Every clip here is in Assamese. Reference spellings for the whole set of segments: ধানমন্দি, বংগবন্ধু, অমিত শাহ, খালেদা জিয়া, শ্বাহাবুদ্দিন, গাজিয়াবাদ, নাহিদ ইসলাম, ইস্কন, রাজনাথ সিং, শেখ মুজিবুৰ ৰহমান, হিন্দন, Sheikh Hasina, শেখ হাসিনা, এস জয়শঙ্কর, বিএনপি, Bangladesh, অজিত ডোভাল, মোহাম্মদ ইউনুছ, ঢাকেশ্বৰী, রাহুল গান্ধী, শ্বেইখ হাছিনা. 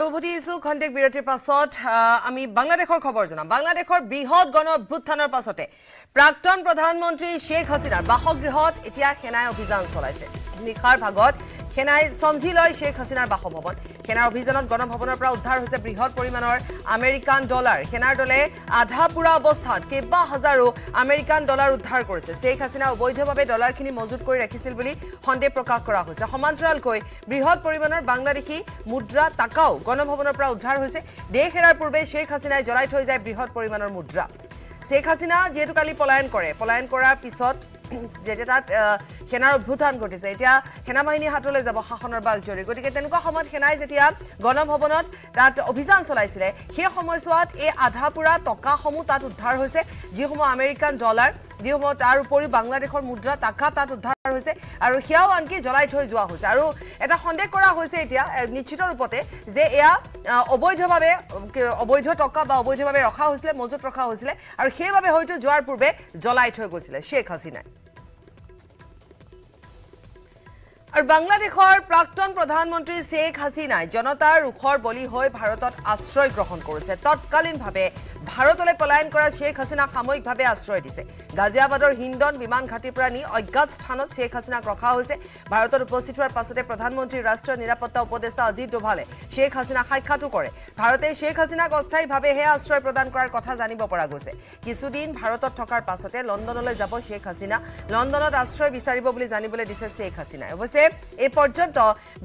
Arubutisu contact Birati Pasot, Ami Bangladeshor Khobor Janam, Bangladeshor Brihot Gona-Bhuthaner Pasote, Prakton Pradhan Montri Sheikh Hasina, Basogrihot, Etia Khenai Obhijan Cholaise, Nikhar Bhagot, Khenai Somjhi Loi Sheikh Hasinaar Basabhavan, Khenar Obhijanot Gona-Bhavanor Pora Uddhar Hoise Brihot Porimanor American Dollar, Khenar Dole Adhapura Obosthat, Keba Hazaro American Dollar Uddhar Korise, Sheikh Hasina Oboidhobhabe Dollar Khini Mojut Kori Rakhisil Boli Sondeho Prokash Kora Hoise, Somantaralkoi Brihot Porimanor Bangladeshi Mudra Takao গণভবনৰ পৰা উদ্ধাৰ হৈছে দেশৰ পূৰ্বে শেখ হাসিনাই জলাইত হৈ যায় বৃহৎ পৰিমাণৰ মুদ্ৰা শেখ হাসিনা যেটো কালি পলায়ন কৰাৰ পিছত যেটা খেনাৰ অভ্যুত্থান ঘটিছে এটা খেনা বাহিনী হাতলৈ যাব শাসনৰ বাক জৰি গতিকে তেনকা সময়ত খেনাই যেতিয়া গণভবনত তাত অভিযান চলাইছিলে সেই সময়ছোৱাত এই আধাপুৰা টকা সমূহ তাত উদ্ধাৰ হৈছে যিসমূহ আমেৰিকান ডলাৰ যিসমূহ তাৰ উপৰি বাংলাদেশৰ মুদ্ৰা টাকা তাত উদ্ধাৰ হৈছে আৰু হিয়াও আনকি জলাইত হৈ যোৱা হৈছে আৰু এটা সন্দেহ কৰা হৈছে এতিয়া নিশ্চিত ৰূপতে যে এয়া অবৈধভাৱে অবৈধ টকা বা অবৈধভাৱে ৰখা হৈছিল মজুত ৰখা হৈছিল আৰু সেইভাৱে হয়তো যোৱাৰ পূৰ্বে জলাইত হৈ গৈছিল শেখ হাসিনা আর বাংলাদেশৰ প্ৰাক্তন প্ৰধানমন্ত্ৰী শেখ হাসিনা জনতাৰ ৰুখৰ বলি হৈ ভাৰতত আশ্ৰয় গ্ৰহণ কৰিছে তৎকালীনভাৱে ভাৰতলৈ পলায়ন কৰা শেখ হাসিনা সাময়িকভাৱে আশ্ৰয় দিছে গাজিয়াবাদৰ হিন্দন বিমান ঘাটিৰ পৰা নি অজ্ঞাত স্থানত শেখ হাসিনাক ৰখা হৈছে ভাৰতত উপস্থিত হোৱাৰ পাছতে প্ৰধানমন্ত্ৰী ৰাষ্ট্ৰীয় নিৰাপত্তা উপদেষ্টা অজিত ডোভালে শেখ হাসিনা সাক্ষাৎও কৰে ভাৰতে শেখ হাসিনাক অস্থায়ীভাৱে হে আশ্ৰয় প্ৰদান কৰাৰ কথা জানিব পৰা গৈছে কিছুদিন ভাৰতত থকাৰ পাছতে লণ্ডনলৈ যাব শেখ হাসিনা লণ্ডনত আশ্ৰয় বিচাৰিব বুলি জানিবলৈ দিছে শেখ হাসিনা এই পৰ্যন্ত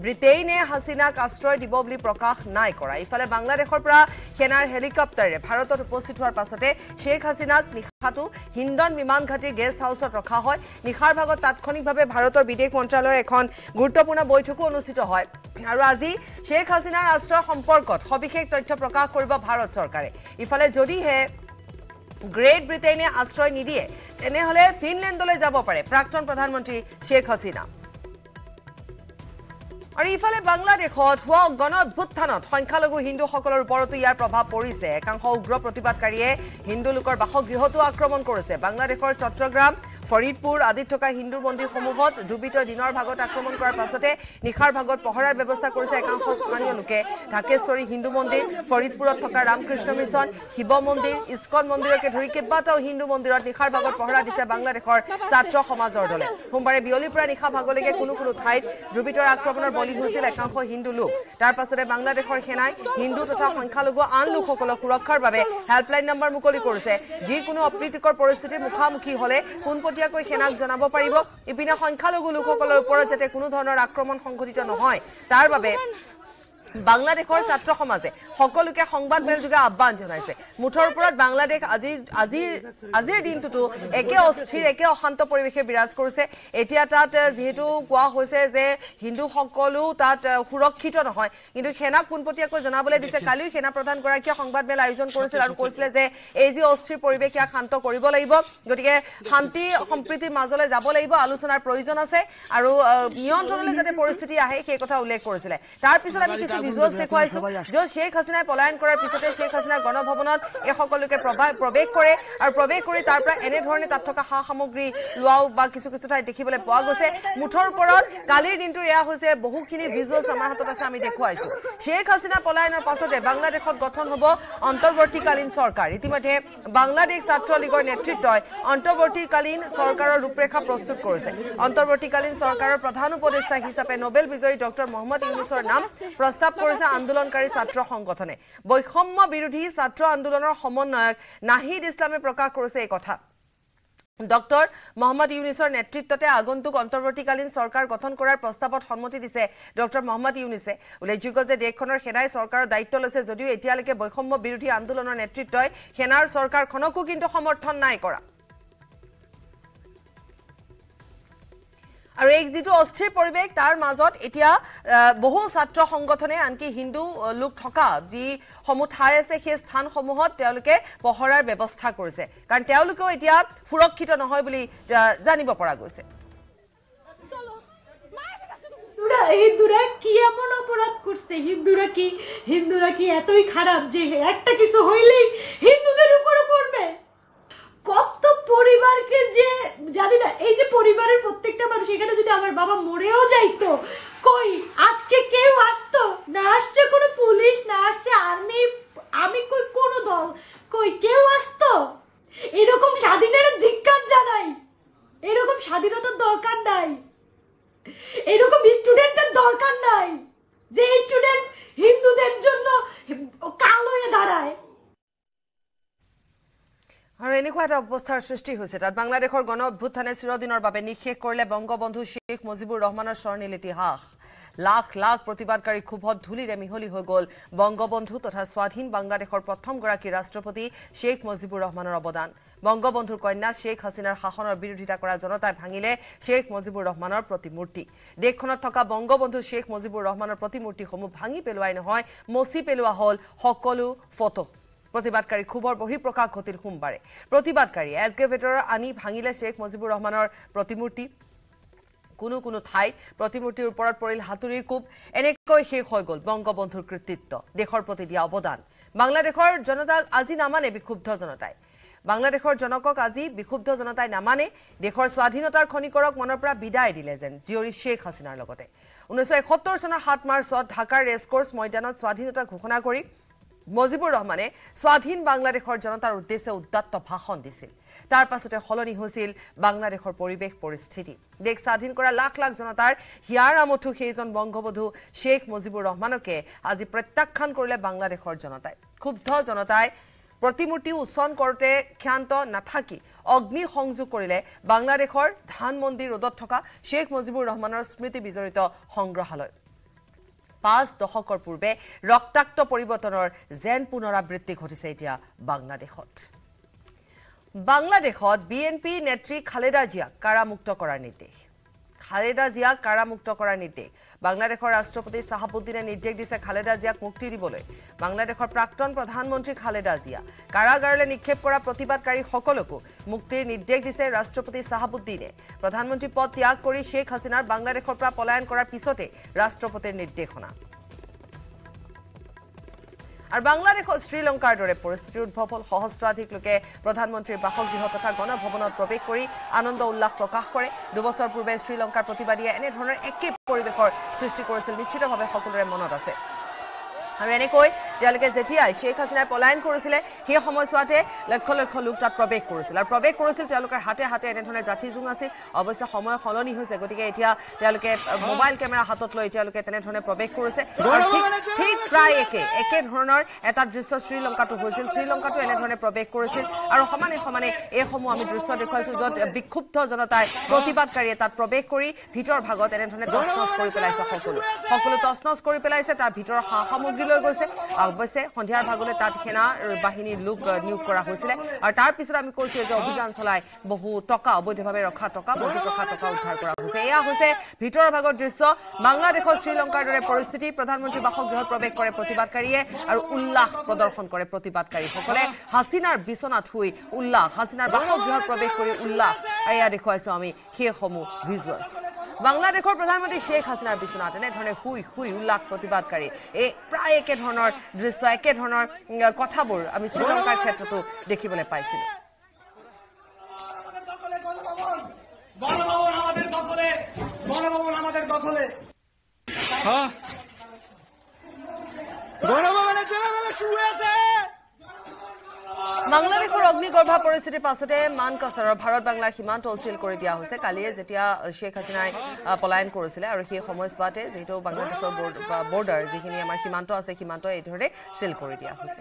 ব্ৰিটেইনে হাসিনাক আশ্ৰয় দিব বুলি প্ৰকাশ নাই কৰা ইফালে বাংলাদেশৰ পৰা সেনাৰ হেলিকপ্টাৰে ভাৰতত উপস্থিত হোৱাৰ পাছতে শেখ হাসিনাক নিখাটো হিন্দন বিমান ঘাটিৰ গেষ্ট হাউছত ৰখা হয় নিখাৰ ভাগত তাৎক্ষণিকভাৱে ভাৰতৰ বিদেশ মন্ত্ৰালয়ৰ এখন গুৰুত্বপূৰ্ণ বৈঠকো অনুষ্ঠিত হয় আৰু আজি শেখ হাসিনাৰ আশ্ৰয় সম্পৰ্কত সবিশেষ তথ্য প্ৰকাশ কৰিব ভাৰত চৰকাৰে ইফালে যদিহে Great ব্ৰিটেইনে আশ্ৰয় নিদিয়ে তেনেহলে ফিনলেণ্ডলৈ যাব পাৰে প্ৰাক্তন প্ৰধানমন্ত্ৰী শেখ হাসিনা আর ইফালে বাংলাদেশত হোৱা গণঅভ্যুত্থানত সংখ্যালঘু হিন্দু সকলৰ ওপৰত ইয়াৰ প্ৰভাৱ পৰিছে একাংশ উগ্ৰ প্ৰতিবাদকাৰীয়ে হিন্দু লোকৰ বাসগৃহটো আক্ৰমণ কৰিছে বাংলাদেশৰ চট্টগ্ৰাম ফৰিদপুৰ আদিত থকা হিন্দু মন্দিৰসমূহত দুবিত দিনৰ ভাগত আক্ৰমণ কৰাৰ পাছতে নিখাৰ ভাগত পহৰাৰ ব্যৱস্থা কৰিছে একাংশ স্থানীয় লোকে ঢাকেশ্বৰী হিন্দু মন্দিৰ ফৰিদপুৰত থকা ৰামকৃষ্ণ মিছন শিৱ মন্দিৰ ইস্কন মন্দিৰকে ধৰি কেইবাটাও হিন্দু মন্দিৰত নিখাৰ ভাগত পহৰা দিছে বাংলাদেশৰ ছাত্ৰ সমাজৰ দলে সোমবাৰে বিয়লিৰ পৰা নিখা ভাগলৈকে কোনো কোনো ঠাইত দুবিতৰ আক্ৰমণৰ হৈছিল একাংশ হিন্দু লোক তাৰ পাছতে বাংলাদেশৰ সেনাই হিন্দু তথা সংখ্যালঘু আন লোকসকলক সুৰক্ষাৰ বাবে হেল্পলাইন নম্বৰ মুকলি কৰিছে যি কোনো অপ্ৰীতিকৰ পৰিস্থিতিৰ মুখামুখি হলে পোনপটীয়াকৈ সেনাক জনাব পাৰিব ইপিনে সংখ্যালঘু লোকসকলৰ ওপৰত যাতে কোনো ধৰণৰ আক্ৰমণ সংঘটিত নহয় তাৰ বাবে বাংলাদেশৰ ছাত্ৰ সমাজে সকলোকে সংবাদ মেল যোগে আহ্বান জনাইছে মুঠৰ ওপৰত বাংলাদেশ আজিৰ দিনটো একে অস্থিৰ একে অশান্ত পৰিৱেশে বিৰাজ কৰিছে এতিয়া তাত যেহেতু কোৱা হৈছে যে হিন্দু সকলো তাত সুৰক্ষিত নহয় কিন্তু সেনা পুনপটিয়াকৈ জনাবলৈ দিছে কালি সেনা প্ৰধান কৰা কি সংবাদ মেল আয়োজন কৰিছিল আৰু কৈছিল যে এই যে অস্থিৰ পৰিৱেশ কি শান্ত কৰিব লাগিব গতিকে শান্তি সম্প্ৰীতিৰ মাজলৈ যাব লাগিব আলোচনাৰ প্ৰয়োজন আছে আৰু নিয়ন্ত্ৰণলৈ যাতে পৰিস্থিতি আহে সেই কথা উল্লেখ কৰিছিল তাৰ পিছত আমি ভিজুয়ালস দেখুৱাইছো যে শেখ হাসিনাই পলায়ন কৰাৰ পিছতে শেখ হাসিনাৰ গণভৱনত এই সকলোকে প্ৰৱেশ কৰে আৰু প্ৰৱেশ কৰি তাৰ পৰা এনে ধৰণে তাত থকা সা সামগ্ৰী লুৱাও বা কিছু কিছু ঠাই দেখিবলৈ পোৱা গৈছে মুঠৰ ওপৰত কালিৰ দিনটো এয়া হৈছে বহুখিনি ভিজুয়ালস আমাৰ হাতত আছে আমি দেখুৱাইছো শেখ হাসিনা পলায়নৰ পাছতে বাংলাদেশত গঠন হ'ব অন্তৰ্বৰ্তীকালীন চৰকাৰ ইতিমধ্যে বাংলাদেশ ছাত্ৰ লীগৰ নেতৃত্বই অন্তৰ্বৰ্তীকালীন চৰকাৰৰ ৰূপৰেখা প্ৰস্তুত কৰিছে অন্তৰ্বৰ্তীকালীন চৰকাৰৰ প্ৰধান উপদেষ্টা হিচাপে নোবেল বিজয়ী ডক্টৰ মোহাম্মদ ইউনুছৰ নাম প্রস্তাব কৰিছে আন্দোলনকাৰী ছাত্ৰ সংগঠনে বৈষম্য বিৰোধী ছাত্ৰ আন্দোলনৰ সমন্বয়ক নাহিদ ইসলামে প্ৰকাশ কৰিছে এই কথা ডক্টৰ মোহাম্মদ ইউনুছৰ নেতৃত্বতে আগন্তুক অন্তৰ্বৰ্তীকালীন চৰকাৰ গঠন কৰাৰ প্ৰস্তাৱত সন্মতি দিছে ডক্টৰ মোহাম্মদ ইউনুছে উল্লেখযোগ্য যে দেশখনৰ সেনাই চৰকাৰৰ দায়িত্ব লৈছে যদিও এতিয়ালৈকে বৈষম্য বিৰোধী আন্দোলনৰ নেতৃত্বই সেনাৰ চৰকাৰখনকো কিন্তু সমৰ্থন নাই কৰা আৰু এক যেটো অস্থিৰ পৰিৱেশ তাৰ মাজত এতিয়া বহু ছাত্ৰ সংগঠনে আনকি হিন্দু লোক থকা যি সমূহ ঠাই আছে সেই স্থানসমূহত তেওঁলোকে পহৰাৰ ব্যৱস্থা কৰিছে কাৰণ তেওঁলোকও এতিয়া সুৰক্ষিত নহয় বুলি জানিব পৰা গৈছে হিন্দুরা কি এমন অপরাধ করছে হিন্দুরা কি এতই খারাপ যে একটা কিছু হইলেই হিন্দুদের উপর করবে কত পরিবারকে যে জানি না এই যে পরিবারের প্রত্যেকটা মানুষ এখানে যদি আমার বাবা মরেও যাইতো কই আজকে কেউ আসতো না আসছে কোনো পুলিশ কেউ আসতো? এরকম স্বাধীনের ধিক্কার জানাই। এরকম স্বাধীনতার দরকার নাই, এরকম স্টুডেন্টদের দরকার নাই যে স্টুডেন্ট হিন্দুদের জন্য কালো হয়ে দাঁড়ায়। আৰু এনেকুৱা এটা অৱস্থাৰ সৃষ্টি হৈছে তাত বাংলাদেশৰ গণ অভ্যুত্থানে চিৰদিনৰ বাবে নিষেধ কৰিলে বংগবন্ধু শেখ মুজিবুৰ ৰহমানৰ স্বৰ্ণিল ইতিহাস। লাখ লাখ প্ৰতিবাদকাৰী ক্ষোভত ধূলিৰে মিহলি হৈ গ'ল বংগবন্ধু তথা স্বাধীন বাংলাদেশৰ প্ৰথমগৰাকী ৰাষ্ট্ৰপতি শেখ মুজিবুৰ ৰহমানৰ অৱদান। বংগবন্ধুৰ কন্যা শেখ হাসিনাৰ শাসনৰ বিৰোধিতা কৰা জনতাই ভাঙিলে শেখ মুজিবুৰ ৰহমানৰ প্ৰতিমূৰ্তি। দেশখনত থকা বংগবন্ধু শেখ মুজিবুৰ ৰহমানৰ প্ৰতিমূৰ্তিসমূহ ভাঙি পেলোৱাই নহয়, মচি পেলোৱা হ'ল সকলো ফটো। প্রতিবাদকারী ক্ষোভৰ বহিঃপ্ৰকাশ ঘটিল সোমবাৰে। প্রতিবাদকারী এসকেভেটৰ আনি ভাঙিলে শেখ মুজিবুৰ ৰহমানৰ প্ৰতিমূৰ্তি। কোনো কোনো ঠাইত প্ৰতিমূৰ্তিৰ ওপৰত পৰিল হাতুৰীৰ কোব। এনেকৈ শেষ হৈ গ'ল বংগবন্ধুৰ কৃতিত্ব, দেশৰ প্ৰতি দিয়া অৱদান। বাংলাদেশৰ জনতাক আজি নামানে বিক্ষুব্ধ জনতাই, বাংলাদেশৰ জনকক আজি বিক্ষুব্ধ জনতাই নামানে। দেশৰ স্বাধীনতাৰ খনিকৰক মনৰ পৰা বিদায় দিলে যেন জীয়ৰী শেখ হাসিনাৰ লগতে। ১৯৭১ চনৰ ৭ মাৰ্চত ঢাকাৰ ৰেচকৰ্চ ময়দানত স্বাধীনতা ঘোষণা কৰি মুজিবুৰ রহমানে স্বাধীন বাংলাদেশৰ জনতাৰ উদ্দেশ্যে উদাত্ত ভাষণ দিছিল। তাৰ পাছতে হলনি হৈছিল বাংলাদেশৰ পৰিৱেশ পৰিস্থিতি। দেশ স্বাধীন কৰা লাখ লাখ জনতাৰ হিয়াৰ আমঠু সেইজন বংগবন্ধু শেখ মুজিবুৰ রহমানকে আজি প্ৰত্যাখ্যান কৰিলে বাংলাদেশৰ জনতাই। ক্ষুব্ধ জনতাই প্ৰতিমূৰ্তি উচ্চন কৰোঁতে ক্ষান্ত নাথাকি অগ্নি সংযোগ কৰিলে বাংলাদেশৰ ধানমন্দি ৰোডত থকা শেখ মুজিবুৰ রহমানৰ স্মৃতি বিজড়িত সংগ্ৰহালয়। ৫ দশকৰ পূৰ্বে ৰক্তাক্ত পৰিৱৰ্তনৰ যেন পুনৰাবৃত্তি ঘটিছে এতিয়া বাংলাদেশত। বাংলাদেশত বিএনপি নেত্ৰী খালেদা জিয়াক কাৰামুক্ত কৰাৰ নিৰ্দেশ। খালেদা জিয়াক কাৰামুক্ত কৰাৰ নিৰ্দেশ বাংলাদেশৰ ৰাষ্ট্ৰপতি শ্বাহাবুদ্দিনে নিৰ্দেশ দিছে খালেদা জিয়াক মুক্তি দিবলৈ। বাংলাদেশৰ প্ৰাক্তন প্ৰধানমন্ত্ৰী খালেদা জিয়া কাৰাগাৰলৈ নিক্ষেপ কৰা প্ৰতিবাদকাৰীসকলকো মুক্তিৰ নিৰ্দেশ দিছে ৰাষ্ট্ৰপতি শ্বাহাবুদ্দিনে। প্ৰধানমন্ত্ৰী পদ ত্যাগ কৰি শেখ হাছিনাৰ বাংলাদেশৰ পৰা পলায়ন কৰাৰ পিছতে ৰাষ্ট্ৰপতিৰ নিৰ্দেশনা। আৰু বাংলাদেশত শ্ৰীলংকাৰ দৰে পৰিস্থিতিৰ উদ্ভৱ হ'ল। সহস্ৰাধিক লোকে প্ৰধানমন্ত্ৰীৰ বাসগৃহ তথা গণভৱনত প্ৰৱেশ কৰি আনন্দ উল্লাস প্ৰকাশ কৰে। ২ বছৰ পূৰ্বে শ্ৰীলংকাৰ প্ৰতিবাদীয়ে এনেধৰণৰ একে পৰিৱেশৰ সৃষ্টি কৰিছিল, নিশ্চিতভাৱে সকলোৰে মনত আছে। আৰু এনেকৈ তেওঁলোকে যেতিয়াই শেখ হাছিনাই পলায়ন কৰিছিলে সেই সময়ছোৱাতে লক্ষ লক্ষ লোক তাত প্ৰৱেশ কৰিছিল আৰু প্ৰৱেশ কৰিছিল। তেওঁলোকৰ হাতে হাতে এনেধৰণে যাঠি জোং আছিল। অৱশ্যে সময় সলনি হৈছে, গতিকে এতিয়া তেওঁলোকে মোবাইল কেমেৰা হাতত লৈ তেওঁলোকে তেনেধৰণে প্ৰৱেশ কৰিছে। ঠিক প্ৰায় একেধৰণৰ এটা দৃশ্য শ্ৰীলংকাতো হৈছিল। শ্ৰীলংকাতো এনেধৰণে প্ৰৱেশ কৰিছিল আৰু সমানে সমানে এইসমূহ আমি দৃশ্য দেখুৱাইছোঁ, য'ত বিক্ষুব্ধ জনতাই প্ৰতিবাদকাৰীয়ে তাত প্ৰৱেশ কৰি ভিতৰ ভাগত এনেধৰণে তছনছ কৰি পেলাইছে। সকলো তছনছ কৰি পেলাইছে। তাৰ ভিতৰৰ সা সামগ্ৰী লৈ গৈছে। অৱশ্যে সন্ধিয়াৰ ভাগলৈ তাত সেনা বাহিনীৰ লোক নিয়োগ কৰা হৈছিলে আৰু তাৰ পিছত আমি কৈছোঁ যে অভিযান চলাই বহু টকা, অবৈধভাৱে ৰখা টকা, মজুত ৰখা টকা উদ্ধাৰ কৰা হৈছে। এয়া হৈছে ভিতৰৰ ভাগৰ দৃশ্য। বাংলাদেশৰ শ্ৰীলংকাৰ দৰে পৰিস্থিতি। প্ৰধানমন্ত্ৰীৰ বাসগৃহত প্ৰৱেশ কৰে প্ৰতিবাদকাৰীয়ে আৰু উল্লাস প্ৰদৰ্শন কৰে প্ৰতিবাদকাৰীসকলে। হাছিনাৰ বিচনাত শুই উল্লাস, হাছিনাৰ বাসগৃহত প্ৰৱেশ কৰি উল্লাস, এয়া দেখুৱাইছোঁ আমি সেইসমূহ ভিজুৱেলছ। বাংলাদেশৰ প্ৰধানমন্ত্ৰী শেখ হাছিনাৰ বিচনাত এনেধৰণে শুই শুই উল্লাস প্ৰতিবাদকাৰী। এই প্ৰায় একেধৰণৰ দৃশ্য, একেধৰণৰ কথাবোৰ আমি শ্ৰীলংকাৰ ক্ষেত্ৰতো দেখিবলৈ পাইছিলোঁ। বাংলাদেশৰ অগ্নিগৰ্ভা পৰিস্থিতিৰ পাছতে মানকাছাৰৰ ভাৰত বাংলা সীমান্ত অচিল কৰি দিয়া হৈছে। কালিয়ে যেতিয়া শেখ হাছিনাই পলায়ন কৰিছিলে আৰু সেই সময়ছোৱাতে যিহেতু বাংলাদেশৰ বৰ্ডাৰ যিখিনি আমাৰ সীমান্ত আছে, সীমান্ত এইদৰে চিল কৰি দিয়া হৈছে।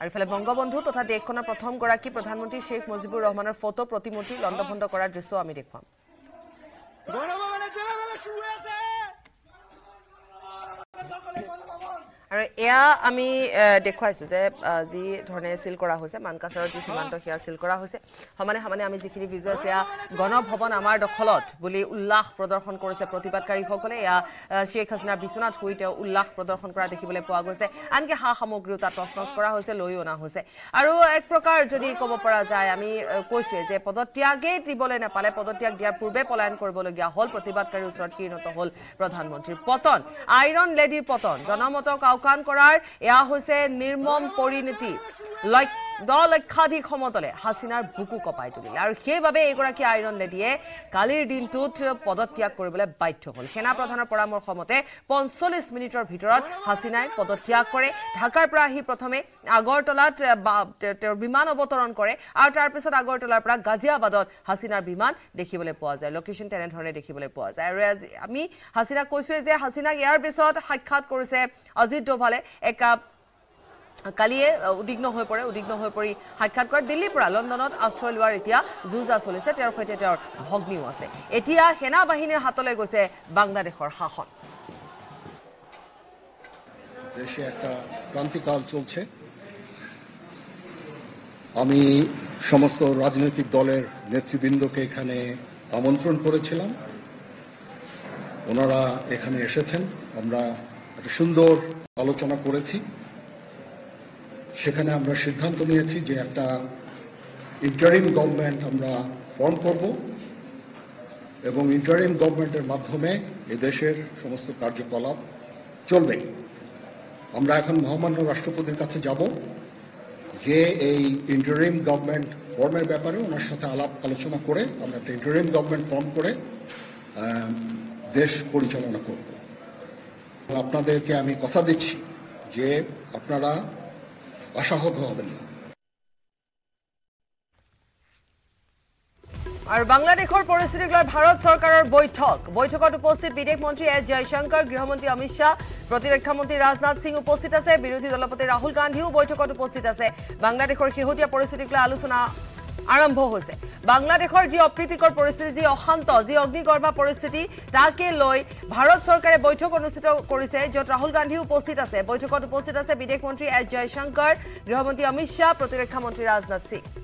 আৰু ইফালে বংগবন্ধু তথা দেশখনৰ প্ৰথমগৰাকী প্ৰধানমন্ত্ৰী শেখ মুজিবুৰ ৰহমানৰ ফটো প্ৰতিমূৰ্তি লণ্ডভণ্ড কৰাৰ দৃশ্য আমি দেখুৱাম। আৰু এয়া আমি দেখুৱাইছোঁ যে যি ধৰণে চিল কৰা হৈছে মানকাছাৰৰ যি সীমান্ত, সেয়া চিল কৰা হৈছে। সমানে সমানে আমি যিখিনি ভিজুৱেলছ, এয়া গণভৱন আমাৰ দখলত বুলি উল্লাস প্ৰদৰ্শন কৰিছে প্ৰতিবাদকাৰীসকলে। এয়া শেখ হাছিনাৰ বিচনাত শুই তেওঁ উল্লাস প্ৰদৰ্শন কৰা দেখিবলৈ পোৱা গৈছে। আনকি সা সামগ্ৰীও তাত তছনছ কৰা হৈছে, লৈ অনা হৈছে। আৰু এক প্ৰকাৰ যদি ক'ব পৰা যায়, আমি কৈছোঁৱে যে পদত্যাগেই দিবলৈ নাপালে, পদত্যাগ দিয়াৰ পূৰ্বে পলায়ন কৰিবলগীয়া হ'ল। প্ৰতিবাদকাৰীৰ ওচৰত কীৰ্ণত হ'ল প্ৰধানমন্ত্ৰীৰ পতন, আইৰণ লেডিৰ পতন, জনমতক আওকাণ কৰাৰ এয়া হৈছে নিৰ্মম পৰিণতি। দল খাদি ক্ষমতালে হাসিনার বুকু কপাই তুলিল আর সেইভাবে এগৰাকী আইৰণ লেডিয়ে কালিৰ দিনটোত পদত্যাগ কৰিবলৈ বাধ্য হল সেনা প্ৰধানৰ পৰামৰ্শমতে 45 মিনিটৰ ভিতৰত হাসিনাই পদত্যাগ কৰে ঢাকাৰ পৰা আহি প্ৰথমে আগৰতলাত তেওঁৰ বিমান অৱতৰণ কৰে আৰু তাৰ পিছত আগৰতলাৰ পৰা গাজিয়াবাদত হাসিনাৰ বিমান দেখিবলৈ পোৱা যায় লোকেশন তেনে ধৰণে দেখিবলৈ পোৱা যায় আৰু আমি হাসিনা কৈছো যে হাসিনাক ইয়াৰ পিছত সাক্ষাৎ কৰিছে অজিত ডোভালে এক কালিয়ে উদ্বিগ্ন হৈ পৰি হাইকাট কৰি দিল্লী পৰা লণ্ডনত আশ্ৰয় লোৱাৰ এতিয়া যুঁজ চলিছে তেওঁৰ সৈতে তেওঁৰ ভগ্নীও আছে এতিয়া সেনা বাহিনীৰ হাতলৈ গৈছে বাংলাদেশৰ শাসন দেশে একটা ক্ৰান্তিকাল চলছে আমি সমস্ত রাজনৈতিক দলের নেতৃবৃন্দকে এখানে আমন্ত্রণ করেছিলাম ওনারা এখানে এসেছেন আমরা একটা সুন্দর আলোচনা করেছি সেখানে আমরা সিদ্ধান্ত নিয়েছি যে একটা ইন্টারিম গভর্নমেন্ট আমরা ফর্ম করব এবং ইন্টারিম গভর্নমেন্টের মাধ্যমে এই দেশের সমস্ত কার্যকলাপ চলবে আমরা এখন মহামান্য রাষ্ট্রপতির কাছে যাব যে এই ইন্টারিম গভর্নমেন্ট ফর্মের ব্যাপারে ওনার সাথে আলাপ আলোচনা করে আমরা একটা ইন্টারিম গভর্নমেন্ট ফর্ম করে দেশ পরিচালনা করব আপনাদেরকে আমি কথা দিচ্ছি যে আপনারা আশাহত হবেন না আর বাংলাদেশের পরিস্থিতিক লৈ ভারত সরকারের বৈঠকত উপস্থিত বিদেশ মন্ত্রী এস জয়শঙ্কর গৃহমন্ত্রী অমিত শাহ প্রতিরক্ষা মন্ত্রী রাজনাথ সিং উপস্থিত আছে বিরোধী দলপতি রাহুল গান্ধীও বৈঠকত উপস্থিত আছে বাংলাদেশের শেহতীয়া পরিস্থিতিক লৈ আলোচনা আরম্ভ হয়েছে বাংলাদেশের যে অপ্রীতিকর পরিস্থিতি যে অশান্ত যে অগ্নিগর্ভা পরিস্থিতি তাকে লৈ ভারত সরকারে বৈঠক অনুষ্ঠিত করেছে যত রাহুল গান্ধী উপস্থিত আছে বৈঠকত উপস্থিত আছে বিদেশ মন্ত্রী এস জয়শঙ্কর গৃহমন্ত্রী অমিত শাহ প্রতিরক্ষা মন্ত্রী রাজনাথ সিং